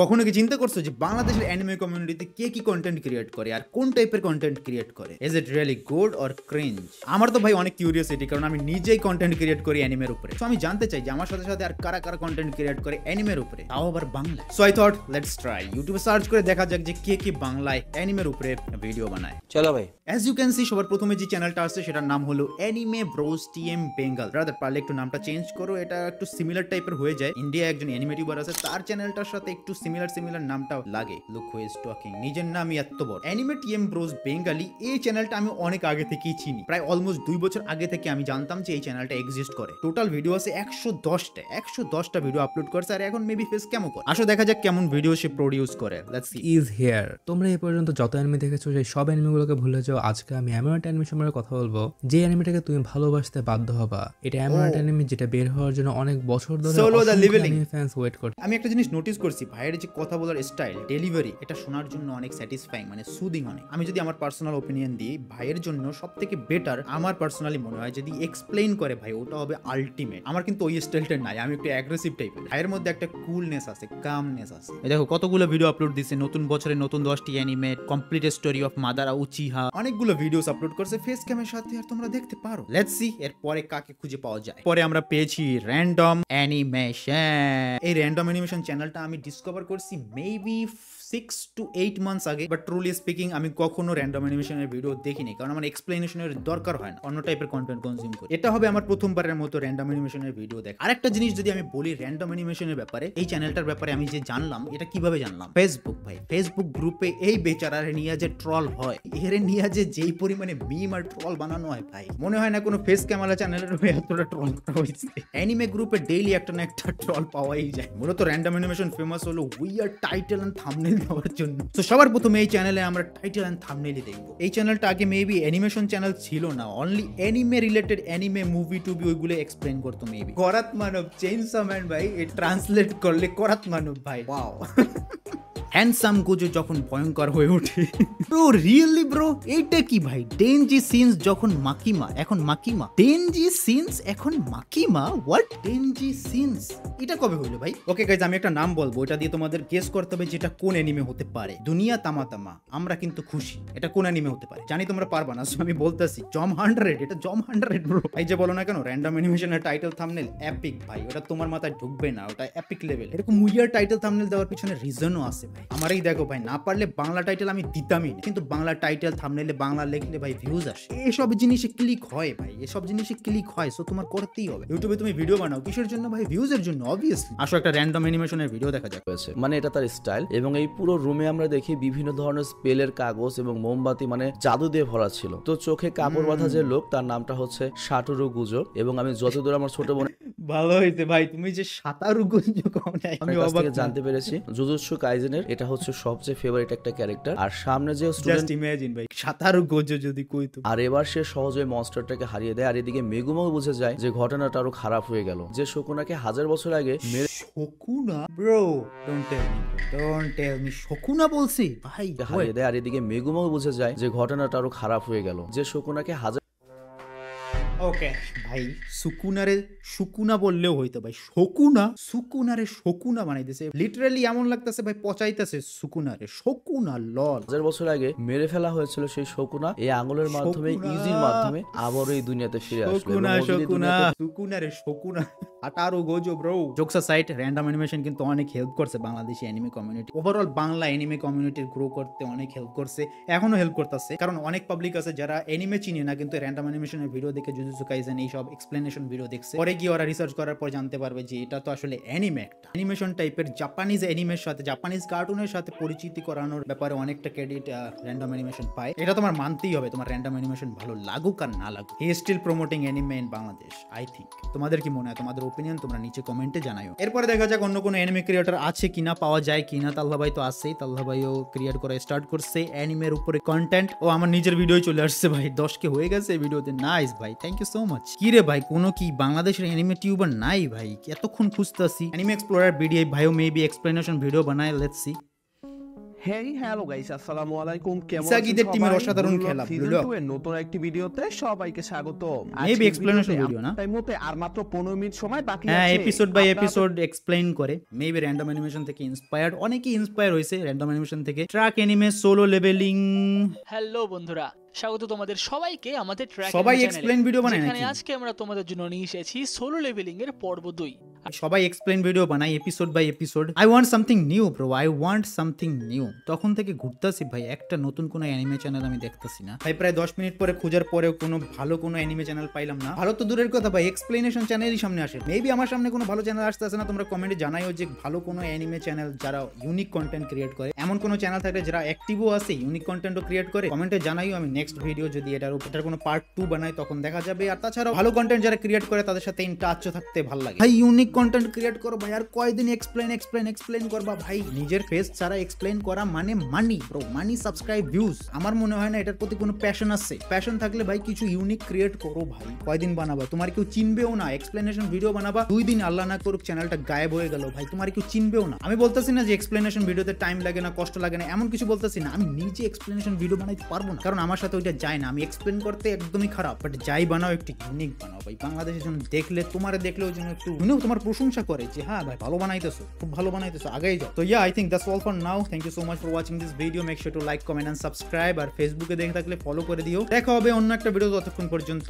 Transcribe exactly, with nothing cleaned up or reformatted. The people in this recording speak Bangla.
কখনো কি চিন্তা করছো যে বাংলাদেশের অ্যানিমে কমিউনিটিতে কে কি কন্টেন্ট ক্রিয়েট করে আর কোন টাইপের কন্টেন্ট ক্রিয়েট করে? Is it really good or cringe? আমার তো ভাই অনেক কিউরিয়াসিটি, কারণ আমি নিজেই কন্টেন্ট ক্রিয়েট করি অ্যানিমের উপরে। সো আমি জানতে চাই যে আমার সাথে সাথে আর কারা কারা কন্টেন্ট ক্রিয়েট করে অ্যানিমের উপরে, তাও আবার Bangla. So I thought let's try, ইউটিউবে সার্চ করে দেখা যাক যে কে কি বাংলায় অ্যানিমের উপরে ভিডিও বানায়। চলো ভাই, অ্যাজ ইউ ক্যান সি সবার প্রথমে যে চ্যানেলটা আছে সেটার নাম হলো anime bros TM Bengal. Brother পারলে একটু নামটা চেঞ্জ করো, এটা একটু সিমিলার টাইপের হয়ে যায়। ইন্ডিয়া একজন অ্যানিমেটিউবার আছে, তার চ্যানেলটার সাথে একটু সিমিলার সিমিলার নামটা লাগে। লুক হু ইজ টকিং, নিজের নাম এত বড়। অ্যানিমে টিএম ব্রোস বেঙ্গলি, এই চ্যানেলটা আমি অনেক আগে থেকেই চিনি, প্রায় অলমোস্ট দুই বছর আগে থেকে আমি জানতাম যে এই চ্যানেলটা এক্সিস্ট করে। টোটাল ভিডিও আছে একশো দশটা, একশো দশটা ভিডিও আপলোড করছে আর এখন মেবি ফেস কেমন করে। আসো দেখা যাক কেমন ভিডিও সে প্রোডিউস করে। Let's see is here. তোমরা এই পর্যন্ত যত অ্যানিমে দেখেছো সেই সব অ্যানিমেগুলোকে ভুলে যাও। আজকে আমি এমন একটা অ্যানিমে সম্পর্কে কথা বলবো যে অ্যানিমেটাকে তুমি ভালোবাসতে বাধ্য হবা। এটা এমন একটা অ্যানিমে যেটা বের হওয়ার জন্য অনেক বছর ধরে solo the leveling fans wait করে। আমি একটা জিনিস নোটিস করছি, ভাইয়ের যে কথা বলার স্টাইল, ডেলিভারি, এটা শোনার জন্য অনেক স্যাটিসফাইং, মানে সুদিং অনেক। আমি যদি আমার পার্সোনাল ওপিনিয়ন দিই, ভাইয়ের জন্য সব থেকে বেটার আমার পার্সোনালি মনে হয় যদি এক্সপ্লেইন করে ভাই, ওটা হবে আলটিমেট। আমার কিন্তু ওই স্টাইলটা নাই, আমি একটু অ্যাগ্রেসিভ টাইপের। ভাইয়ের মধ্যে একটা কুলনেস আছে, কামনেস আছে। দেখো কতগুলো ভিডিও আপলোড দিছে, নতুন বছরে নতুন দশটি anime, complete story of Madara Uchiha, অনেকগুলো ভিডিওস আপলোড করছে ফেস ক্যামের সাথে, আর তোমরা দেখতে পারো। লেটস সি এর পরে কাকে খুঁজে পাওয়া যায়। পরে আমরা পেয়েছি র্যান্ডম অ্যানিমেশন। এই র্যান্ডম অ্যানিমেশন চ্যানেলটা আমি ডিসকভার করছি maybe six to eight months আগে, বাট ট্রুলি স্পিকিং আমি কখনো র্যান্ডম অ্যানিমেশনের ভিডিও দেখিনি, কারণ আমার এক্সপ্লেনেশনের দরকার হয় না, অন্য টাইপের কন্টেন্ট কনজিউম করি। এটা হবে আমার প্রথমবারের মতো র্যান্ডম অ্যানিমেশনের ভিডিও দেখা। আরেকটা জিনিস যদি আমি বলি র্যান্ডম অ্যানিমেশনের ব্যাপারে, এই চ্যানেলটার ব্যাপারে আমি যে জানলাম, এটা কিভাবে জানলাম? ফেসবুক ভাই, ফেসবুক গ্রুপে এই বেচারার নিয়ে যে ট্রল হয়, এর নিয়ে যে যেই পরিমাণে মিম আর ট্রল বানানো হয় ভাই, মনে হয় না কোনো ফেস ক্যামেরা চ্যানেলের এতটা ট্রল করা হয়েছে। অ্যানিমে গ্রুপে ডেইলি একটা না একটা ট্রল পাওয়াই যায়। মূলত র্যান্ডম অ্যানিমেশন ফেমাস হলো উইয়ার্ড টাইটেল এন্ড থাম্বনেল দেওয়ার জন্য। তো সবার প্রথমে এই চ্যানেলে আমরা টাইটেল এন্ড থাম্বনেলই দেখব। এই চ্যানেলটা আগে মেবি অ্যানিমেশন চ্যানেল ছিল না, only anime related anime movie টুবি ওইগুলো এক্সপ্লেইন করতো মেবি। করাত মানব চেইনসা ম্যান ভাই, এ ট্রান্সলেট করলে করাত মানব ভাই, ওয়াও। হ্যান্ডসাম গোজো যখন ভয়ঙ্কর হয়ে ওঠে, ব্রো রিয়েলি ব্রো এইটা কি ভাই? ডেনজি সিনস যখন মাকিমা, এখন মাকিমা, ডেনজি সিনস এখন মাকিমা, হোয়াট ডেনজি সিনস, এটা কবে হলো ভাই? ওকে গাইজ, আমি একটা নাম বলবো, এটা দিয়ে তোমাদের গেস করতে হবে যেটা কোন অ্যানিমে হতে পারে। দুনিয়া তামাতামা, আমরা কিন্তু খুশি। এটা কোন অ্যানিমে হতে পারে জানি তোমরা পারবা না, আমি বলতেছি জম হান্ড্রেড। এটা জম হান্ড্রেড ব্রো, এই যে বলো না কেন র্যান্ডম অ্যানিমেশনের টাইটেল থাম্বনেল এপিক ভাই, ওটা তোমার মাথায় ঢুকবে না, ওটা এপিক লেভেল। এরকম উইয়ার টাইটেল থাম্বনেল দেওয়ার পিছনে রিজনও আছে ভাই। আমারই দেখো ভাই, না পারলে বাংলা টাইটেল আমি দিতামই না, কিন্তু বাংলা টাইটেল থাম্বনেলে বাংলা লিখলে ভাই ভিউজ আসে। এসব জিনিসে ক্লিক হয় ভাই, এসব জিনিসে ক্লিক হয়, সো তোমার করতেই হবে। ইউটিউবে তুমি ভিডিও বানাও কিসের জন্য ভাই? ভিউজ এর জন্য অবভিয়াসলি। আসো একটা র্যান্ডম অ্যানিমেশনের ভিডিও দেখা যাক। মানে এটা তার স্টাইল, এবং এই পুরো রুমে আমরা দেখি বিভিন্ন ধরনের স্পেলের কাগজ এবং মোমবাতি, মানে জাদু দিয়ে ভরা ছিল। তো চোখে কাপড় বাঁধা যে লোক, তার নামটা হচ্ছে সাটোরু গোজো, এবং আমি যতদূর আমার ছোট বোন ভালো হইতে ভাই, তুমি যে সাতোরু গোজো কোন আমি অবাক জানতে পেরেছি জুজুৎসু কাইজেনের, এটা হচ্ছে সবচেয়ে ফেভারিট একটা ক্যারেক্টার। আর সামনে যে স্টুডেন্ট, ইমাজিন ভাই সাতোরু গোজো যদি কইতো। আর এবার সে সহজে মনস্টারটাকে হারিয়ে দেয়। আর এদিকে মেগুমাও বুঝে যায় যে ঘটনাটা আরো খারাপ হয়ে গেল, যে সুকুনাকে হাজার বছর আগে Sukuna bro don't tell me don't tell me Sukuna বলছি ভাই হারিয়ে দেয়। আর এদিকে মেগুমাও বুঝে যায় যে ঘটনাটা আরো খারাপ হয়ে গেল, যে সুকুনাকে হাজার ওকে ভাই, সুকুনারে সুকুনা বললেও হইতো ভাই, সুকুনা সুকুনারে সুকুনা বানাইতেছে লিটারালি, এমন লাগতেছে ভাই পচাইতেছে সুকুনারে সুকুনা। লল হাজার বছর আগে মেরে ফেলা হয়েছিল সেই সুকুনা, এই আঙুলের মাধ্যমে ইজির মাধ্যমে আবার এই দুনিয়াতে ফিরে আসলো সুকুনা সুকুনা সুকুনারে Sukuna Satoru Gojo bro. Jokes side, random animation কিন্তু অনেক হেল্প করছে Bangladeshi anime community, overall Bangla anime কমিউনিটির গ্রো করতে অনেক হেল্প করছে, এখনো হেল্প করতেছে। কারণ অনেক পাবলিক আছে যারা অ্যানিমে চিনে না, কিন্তু র্যান্ডম অ্যানিমেশনের ভিডিও দেখে জুজুৎসু কাইসেন এই সব এক্সপ্লেনেশন ভিডিও দেখছে, পরে গিয়ে ওরা রিসার্চ করার পর জানতে পারবে যে এটা তো আসলে অ্যানিমে, একটা অ্যানিমেশন টাইপের জাপানিজ অ্যানিমের সাথে, জাপানিজ কার্টুনের সাথে পরিচিতি করানোর ব্যাপারে অনেকটা ক্রেডিট র্যান্ডম অ্যানিমেশন পায়। এটা তোমার মানতেই হবে, তোমার র্যান্ডম অ্যানিমেশন ভালো লাগুক আর না লাগুক, he still promoting anime in Bangladesh I think. তোমাদের কি মনে হয়? তোমাদের ওপিনিয়ন তোমরা নিচে কমেন্টে জানাও। এরপরে দেখা যাক অন্য কোনো অ্যানিমে ক্রিয়েটর আছে কিনা, পাওয়া যায় কিনা। তাল্লা ভাই তো আছেই, তাল্লা ভাইও ক্রিয়েট করা স্টার্ট করছে অ্যানিমের উপরে কন্টেন্ট। ও আমার নিজের ভিডিও চলে আসছে ভাই, দশকে হয়ে গেছে এই ভিডিওতে, নাইস ভাই, থ্যাংক ইউ সো মাচ। কি রে ভাই, কোনো কি বাংলাদেশের অ্যানিমে টিউবার নাই ভাই? এতক্ষণ খুঁজতেছি। অ্যানিমে এক্সপ্লোরার বিডিআই ভাইও মেবি এক্সপ্লেনেশন ভিডিও বানায়, let's see. Hey hello guys আসসালামু আলাইকুম কেমন আছেন সাকিদের টিমের অসাধারণ খেলা ব্লগ এর নতুন একটা ভিডিওতে সবাইকে স্বাগত। মেবি এক্সপ্লেনেশন ভিডিও না, তাই মতে আর মাত্র পনেরো মিনিট সময় বাকি আছে। হ্যাঁ, এপিসোড বাই এপিসোড এক্সপ্লেইন করে। মেবি র্যান্ডম অ্যানিমেশন থেকে ইন্সপায়ার্ড, অনেকেই ইন্সপায়ার হইছে র্যান্ডম অ্যানিমেশন থেকে। Track anime Solo Leveling. Hello বন্ধুরা, স্বাগত তোমাদের সবাইকে আমাদের ট্র্যাক সবাই এক্সপ্লেইন ভিডিও বানাই নাকি। আজকে আমরা তোমাদের জন্য নিয়ে এসেছি সোলো লেভেলিং এর পর্ব দুই। সবাই এক্সপ্লেইন ভিডিও বানাই episode by episode. I want something new bro, I want something new. তখন থেকে ঘুরতাছি ভাই, একটা নতুন কোন অ্যানিমে চ্যানেল আমি দেখতাছি না ভাই। প্রায় দশ মিনিট পরে খোঁজার পরেও কোনো ভালো কোনো অ্যানিমে চ্যানেল পাইলাম না। ভালো তো দূরের কথা ভাই, এক্সপ্লেনেশন চ্যানেলই সামনে আসে। মেবি আমার সামনে কোনো ভালো চ্যানেল আসতেছে না। তোমরা কমেন্টে জানাইও যে ভালো কোনো অ্যানিমে চ্যানেল যারা ইউনিক কন্টেন্ট ক্রিয়েট করে, এমন কোনো চ্যানেল থাকলে যারা অ্যাক্টিভও আছে ইউনিক কন্টেন্টও ক্রিয়েট করে, কমেন্টে জানাইও। আমি নেক্সট ভিডিও যদি এটার উপর কোনো পার্ট টু বানাই তখন দেখা যাবে। আর তাছাড়াও ভালো কন্টেন্ট যারা ক্রিয়েট করে তাদের সাথে ইন টাচও থাকতে ভালো লাগে ভাই। ইউনিক কন্টেন্ট ক্রিয়েট করো ভাই, আর কয়দিন এক্সপ্লেন এক্সপ্লেন এক্সপ্লেন করবা ভাই। নিজের ফেস ছাড়া এক্সপ্লেন করা মানে money bro, money, subscribe, views. আমার মনে হয় না এটার প্রতি কোনো প্যাশন আছে। প্যাশন থাকলে ভাই কিছু ইউনিক ক্রিয়েট করো ভাই। কয়দিন বানাবা, তোমার কেউ চিনবেও না। এক্সপ্লেনেশন ভিডিও বানাবা, দুই দিন আল্লাহ না করুক চ্যানেলটা গায়েব হয়ে গেল ভাই, তোমার কেউ চিনবেও না। আমি বলতেছি না যে এক্সপ্লেনেশন ভিডিওতে টাইম লাগে না, কষ্ট লাগে না, এমন কিছু বলতেছি না। আমি নিজে এক্সপ্লেনেশন ভিডিও বানাইতে পারবো না, কারণ আমার সাথে ওইটা যায় না। আমি এক্সপ্লেন করতে একদমই খারাপ, বাট যাই বানাও একটু ইউনিক বানাও ভাই। বাংলাদেশের জন্য দেখলে তোমার দেখলেও যেন একটু তোমার প্রশংসা করে যে হ্যাঁ ভাই ভালো বানাইতেছো, খুব ভালো বানাইতেছো, আগাই যাও। তো yeah I think that's all for now. Thank you so much for watching this video. Make sure to like, comment and subscribe. আর ফেসবুকে দেখে থাকলে ফলো করে দিও। দেখা হবে অন্য একটা ভিডিও, ততক্ষণ পর্যন্ত।